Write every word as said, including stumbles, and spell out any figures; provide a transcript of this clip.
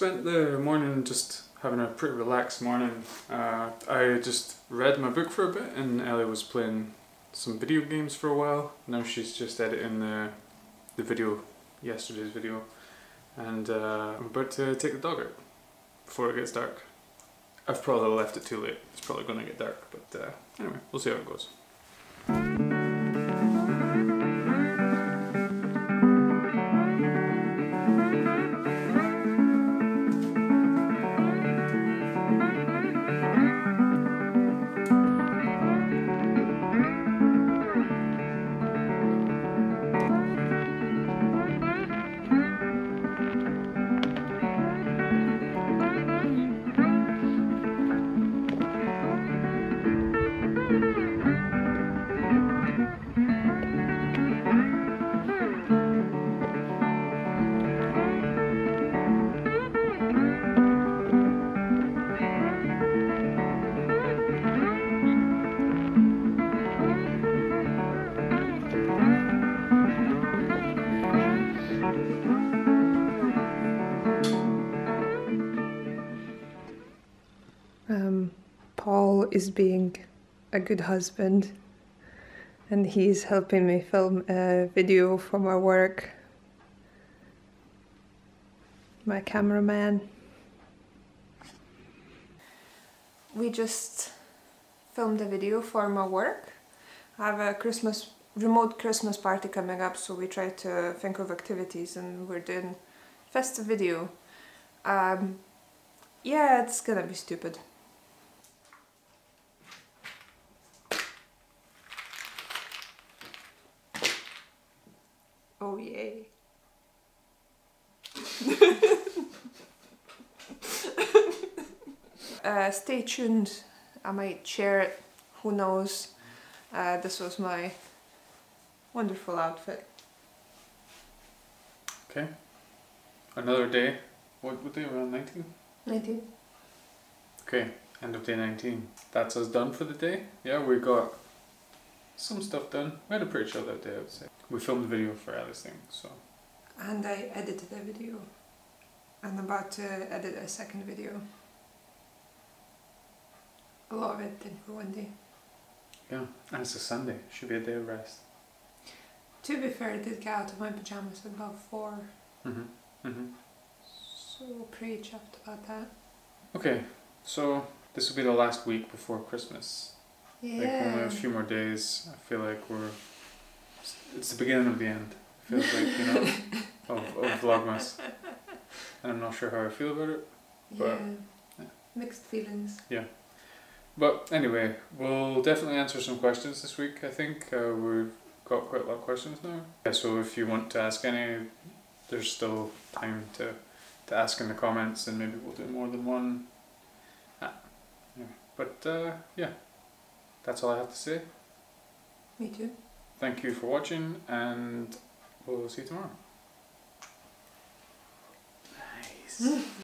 spent the morning just having a pretty relaxed morning. Uh, I just read my book for a bit, and Ellie was playing some video games for a while. Now she's just editing the, the video, yesterday's video, and uh, I'm about to take the dog out before it gets dark. I've probably left it too late. It's probably going to get dark, but uh, anyway, we'll see how it goes. Paul is being a good husband, and he's helping me film a video for my work. My cameraman. We just filmed a video for my work. I have a Christmas remote Christmas party coming up, so we try to think of activities, and we're doing festive video. Um, yeah, it's gonna be stupid. Oh, yay. uh, stay tuned. I might share it. Who knows? Uh, this was my wonderful outfit. Okay. Another day. What, what day? Around nineteen? nineteen. Okay. End of day nineteen. That's us done for the day. Yeah, we got some stuff done. We had a pretty chill that day, I would say. We filmed a video for Alice thing, so... And I edited a video. I'm about to edit a second video. A lot of editing for one day. Yeah, and it's a Sunday. Should be a day of rest. To be fair, I did get out of my pyjamas at about four. Mm-hmm. Mm-hmm. So pretty chuffed about that. Okay, so this will be the last week before Christmas. Yeah. Like, only a few more days. I feel like we're... It's the beginning of the end. It feels like, you know, of, of Vlogmas. And I'm not sure how I feel about it. But, yeah. yeah. Mixed feelings. Yeah. But anyway, we'll definitely answer some questions this week, I think. Uh, we've got quite a lot of questions now. Yeah, so if you want to ask any, there's still time to, to ask in the comments, and maybe we'll do more than one. Ah. Anyway. But uh, yeah, that's all I have to say. Me too. Thank you for watching, and we'll see you tomorrow. Nice.